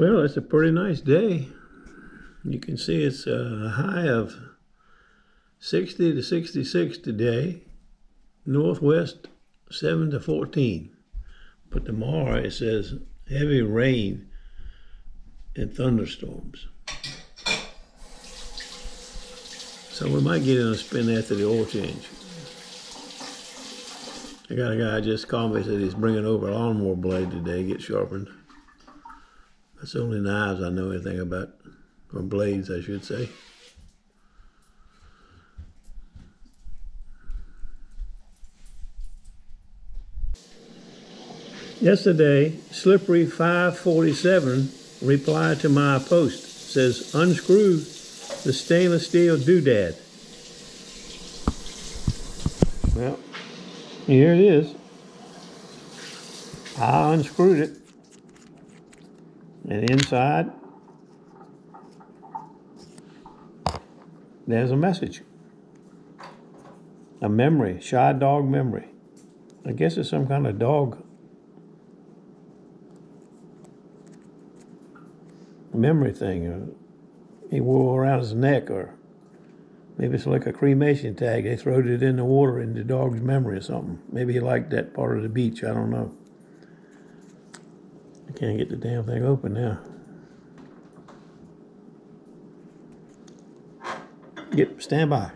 Well, it's a pretty nice day. You can see it's a high of 60 to 66 today. Northwest 7 to 14. But tomorrow it says heavy rain and thunderstorms. So we might get in a spin after the oil change. I got a guy just called me, said he's bringing over a lawnmower blade today, get sharpened. That's the only knives I know anything about, or blades I should say. Yesterday, Slippery547 replied to my post. It says, unscrew the stainless steel doodad. Well, here it is. I unscrewed it. And inside, there's a message. A memory, shy dog memory. I guess it's some kind of dog memory thing. He wore around his neck, or maybe it's like a cremation tag. They throwed it in the water in the dog's memory or something. Maybe he liked that part of the beach. I don't know. I can't get the damn thing open now. Yep, stand by.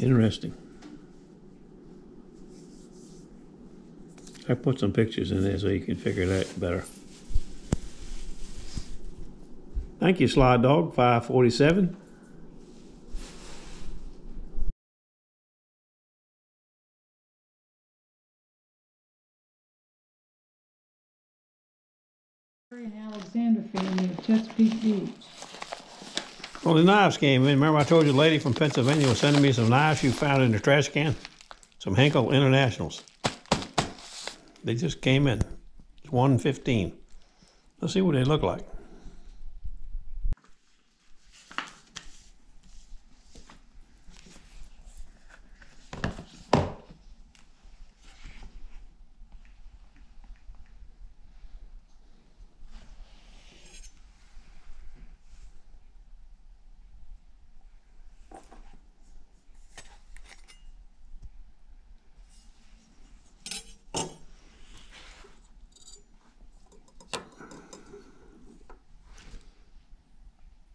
Interesting. I put some pictures in there so you can figure it out better. Thank you, Slidedog 547. In Alexander family of Chesapeake Beach. Well, the knives came in. Remember I told you the lady from Pennsylvania was sending me some knives she found in the trash can? Some Henckels Internationals. They just came in. It's 1:15. Let's see what they look like.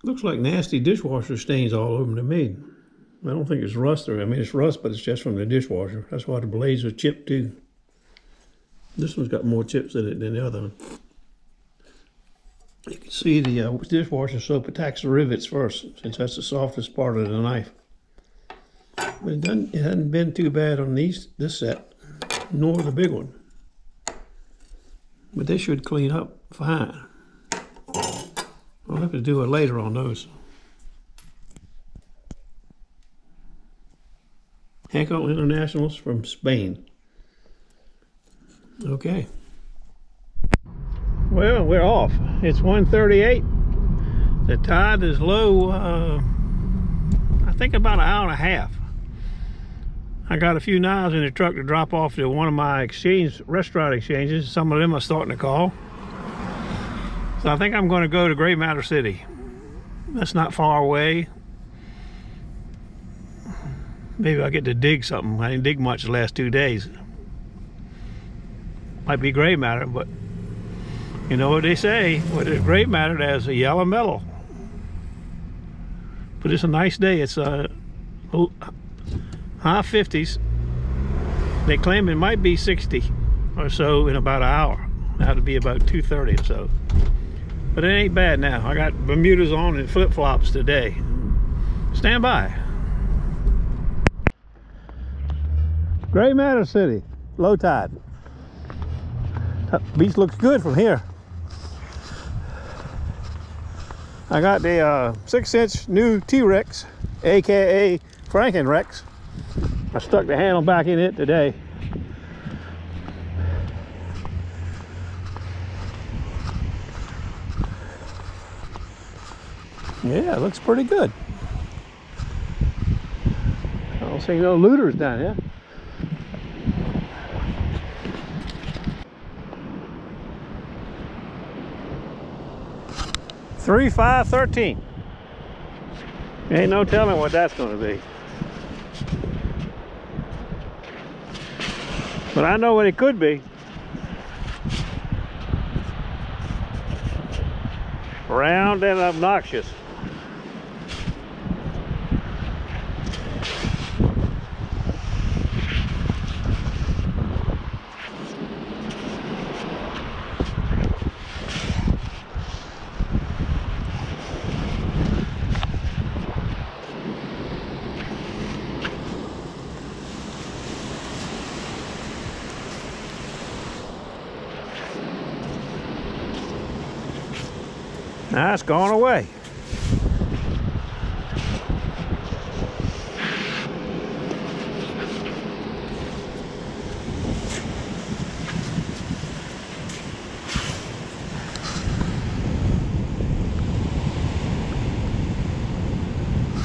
Looks like nasty dishwasher stains all over them to me. I don't think it's rust, or I mean it's rust, but it's just from the dishwasher. That's why the blades are chipped too. This one's got more chips in it than the other one. You can see the dishwasher soap attacks the rivets first, since that's the softest part of the knife. But it hasn't been too bad on this set, nor the big one. But they should clean up fine. I'll have to do it later on those. Henckels Internationals from Spain. Okay. Well, we're off. It's 1:38. The tide is low, I think about an hour and a half. I got a few knives in the truck to drop off to one of my restaurant exchanges. Some of them are starting to call. So I think I'm going to go to Gray Matter City. That's not far away. Maybe I'll get to dig something. I didn't dig much the last 2 days. Might be gray matter, but you know what they say. Well, there's gray matter, there's a yellow metal. But it's a nice day. It's high 50s. They claim it might be 60 or so in about an hour. Now it'll be about 2:30 or so. But it ain't bad now. I got Bermudas on and flip-flops today. Stand by. Gray Matter City, low tide. Beach looks good from here. I got the 6-inch new T-Rex, aka Franken Rex. I stuck the handle back in it today. Yeah, it looks pretty good. I don't see no looters down here. Three, 5, 13. Ain't no telling what that's gonna be. But I know what it could be. Round and obnoxious. Now it's gone away.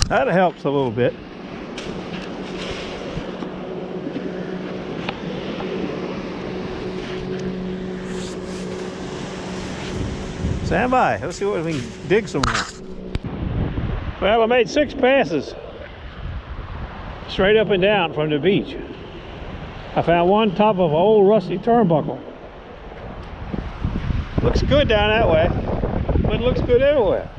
That helps a little bit. Stand by. Let's see what we can dig some more. Well, I made 6 passes straight up and down from the beach. I found one top of an old rusty turnbuckle. Looks good down that way, but it looks good everywhere.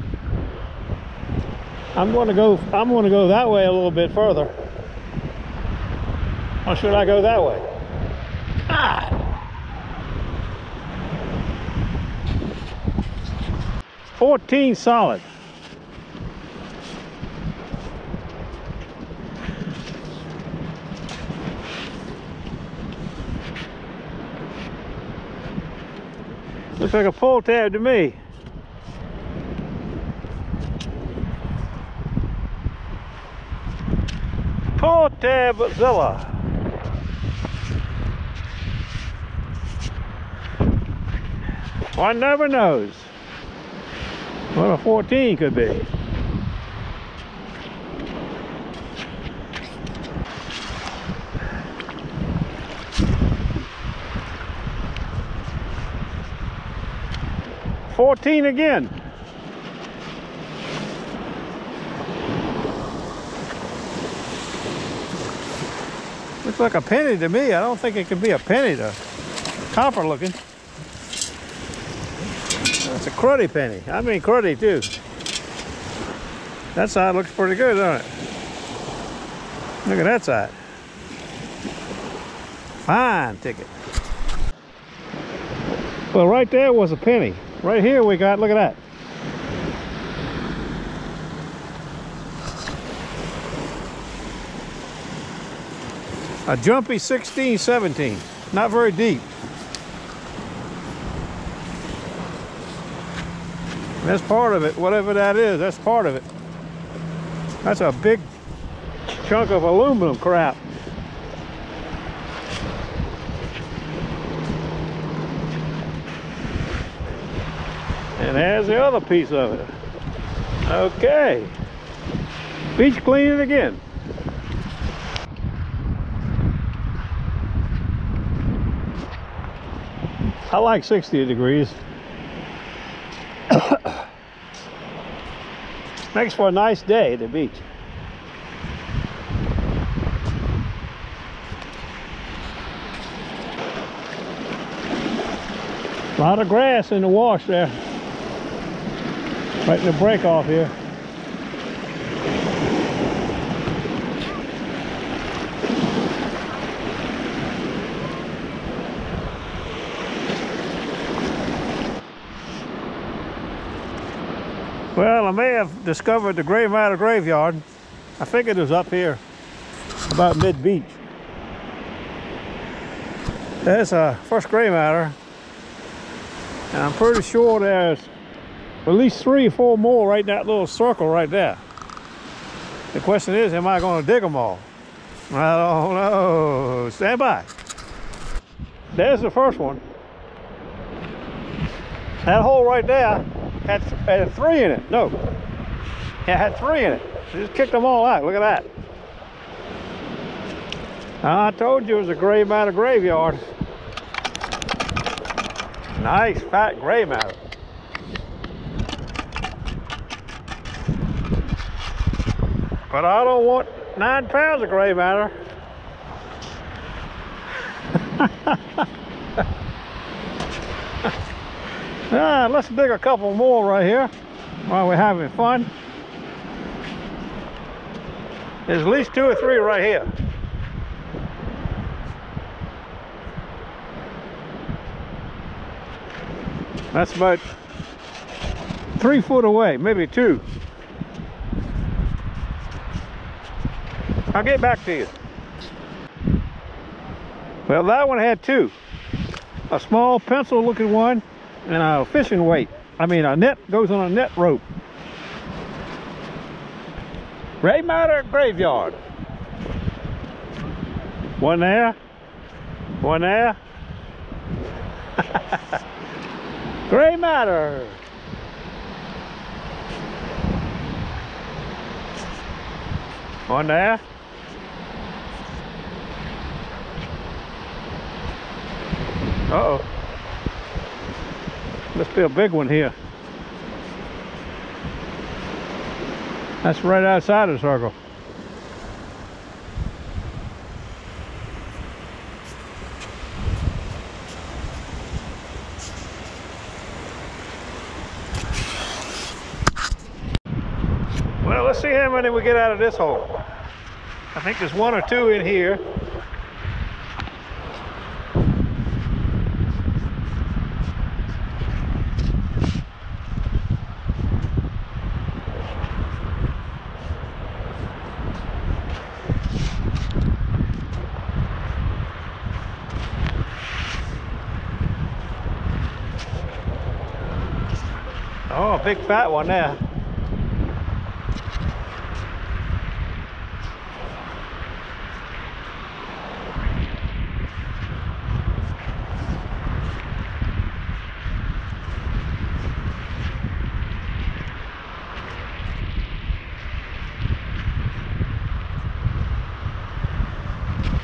I'm going to go that way a little bit further. Or should I go that way? Ah! 14 solid. Looks like a full tab to me. Full tabzilla. One never knows what a 14 could be. $14 again. Looks like a penny to me. I don't think it could be a penny though. Copper looking. It's a cruddy penny. I mean cruddy too. That side looks pretty good, doesn't it? Look at that side. Fine ticket. Well, right there was a penny. Right here we got, look at that. A jumpy 16, 17. Not very deep. That's part of it, whatever that is, that's part of it. That's a big chunk of aluminum crap. And there's the other piece of it. Okay. Beach cleaning again. I like 60 degrees. Makes for a nice day at the beach. A lot of grass in the wash there. Right in the break off here. Well, I may have discovered the Gray Matter Graveyard. I figured it was up here, about mid-beach. There's a first gray matter, and I'm pretty sure there's at least 3 or 4 more right in that little circle right there. The question is, am I going to dig them all? I don't know. Stand by. There's the first one. That hole right there had 3 in it. No, Yeah, it had three in it. She just kicked them all out. Look at that. I told you it was a gray matter graveyard. Nice fat gray matter. But I don't want 9 pounds of gray matter. Right, let's dig a couple more right here while we're having fun. There's at least 2 or 3 right here. That's about 3 foot away, maybe 2. I'll get back to you. Well, that one had 2. A small pencil looking one and a fishing weight. I mean, a net goes on a net rope. Gray matter graveyard. One there. One there. Gray matter. One there. Uh-oh. Must be a big one here. That's right outside the circle. Well, let's see how many we get out of this hole. I think there's 1 or 2 in here. Oh, a big fat one there.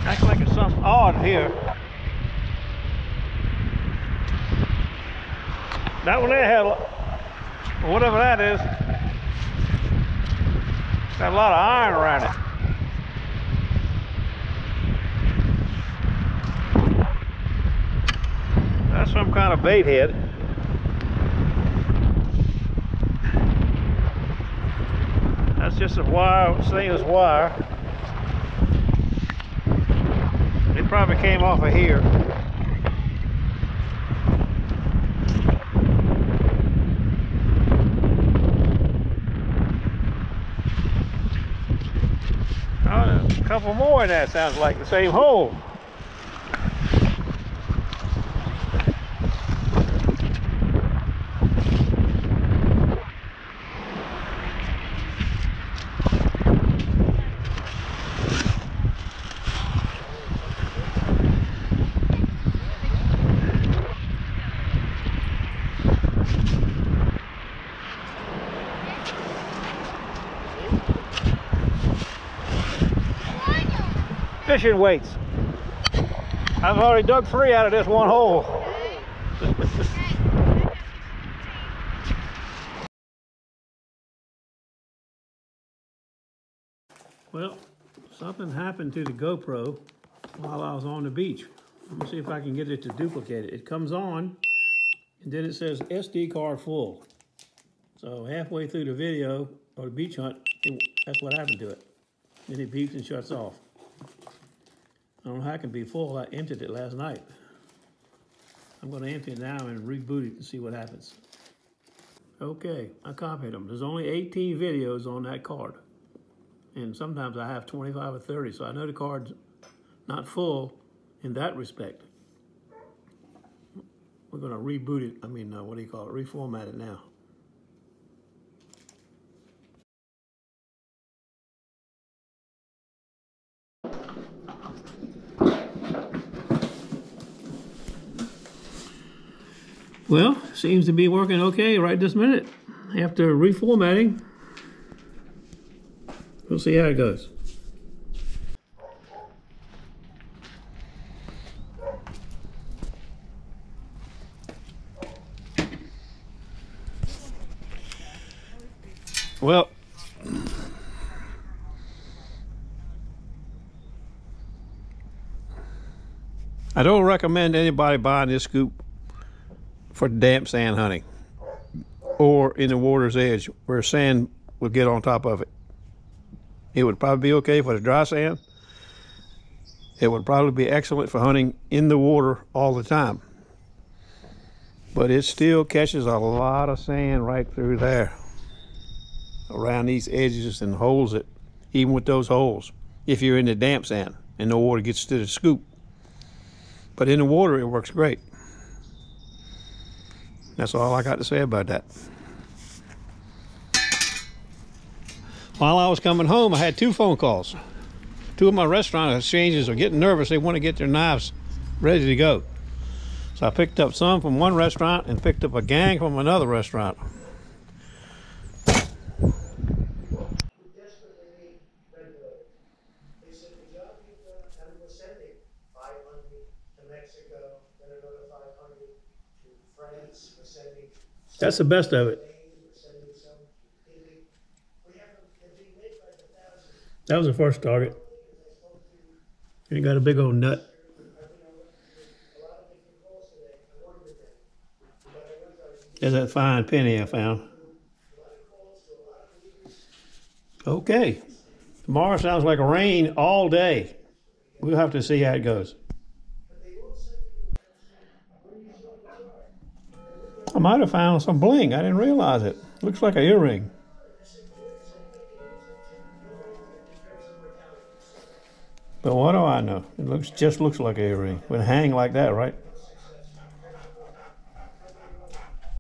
Acts like it's something odd here. That one there had, whatever that is, it's got a lot of iron around it. That's some kind of bait head. That's just a wire, stainless wire. It probably came off of here. Couple more in that, sounds like the same hole. Fishing weights. I've already dug 3 out of this one hole. Well, something happened to the GoPro while I was on the beach. Let me see if I can get it to duplicate it. It comes on and then it says SD card full. So halfway through the video or the beach hunt, that's what happened to it. Then it beeps and shuts off. I don't know how it can be full. I emptied it last night. I'm going to empty it now and reboot it and see what happens. Okay, I copied them. There's only 18 videos on that card. And sometimes I have 25 or 30, so I know the card's not full in that respect. We're going to reboot it. I mean, what do you call it? Reformat it now. Well, seems to be working okay right this minute. After reformatting, We'll see how it goes. Well, I don't recommend anybody buying this scoop for damp sand hunting or in the water's edge where sand would get on top of it. It would probably be okay for the dry sand. It would probably be excellent for hunting in the water all the time. But it still catches a lot of sand right through there, around these edges and holes it, even with those holes, if you're in the damp sand and the water gets to the scoop. But in the water, it works great. That's all I got to say about that. While I was coming home, I had two phone calls. Two of my restaurant exchanges are getting nervous. They want to get their knives ready to go. So I picked up some from one restaurant and picked up a gang from another restaurant. That's the best of it. That was the first target. He got a big old nut. There's that fine penny I found. Okay. Tomorrow sounds like rain all day. We'll have to see how it goes. I might have found some bling. I didn't realize it. Looks like an earring. But what do I know? It looks just like an earring. It would hang like that, right?